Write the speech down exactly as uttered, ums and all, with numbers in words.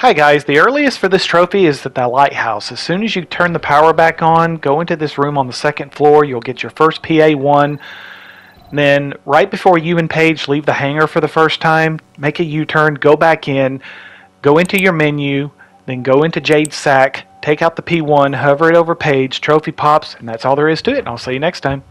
Hi guys, the earliest for this trophy is at the lighthouse. As soon as you turn the power back on, go into this room on the second floor, you'll get your first P A one. Then, right before you and Pey'j leave the hangar for the first time, make a U-turn, go back in, go into your menu, then go into Jade's sack, take out the P one, hover it over Pey'j, trophy pops, and that's all there is to it, and I'll see you next time.